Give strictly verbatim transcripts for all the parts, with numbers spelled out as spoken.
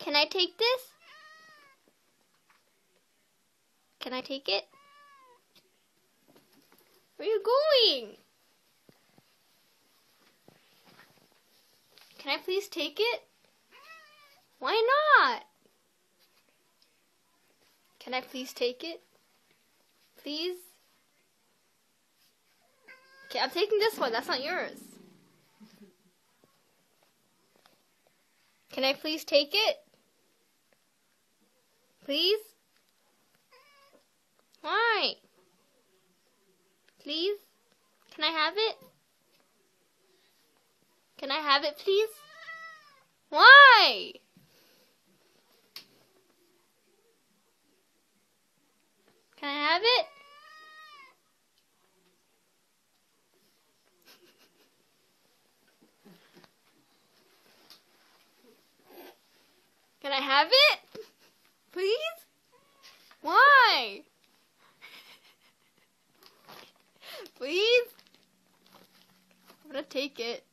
Can I take this? Can I take it? Where are you going? Can I please take it? Why not? Can I please take it? Please? Okay, I'm taking this one. That's not yours. Can I please take it? Please? Why? Please? Can I have it? Can I have it, please? Why? Can I have it? Can I have it? Please? Why? Please? I'm gonna take it.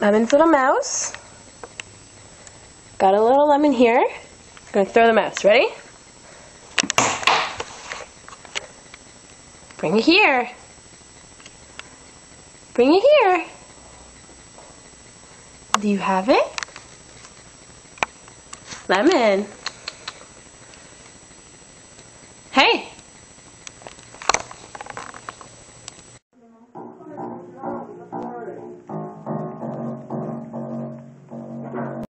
Lemon for the mouse. Got a little lemon here. I'm going to throw the mouse. Ready? Bring it here. Bring it here. Do you have it? Lemon.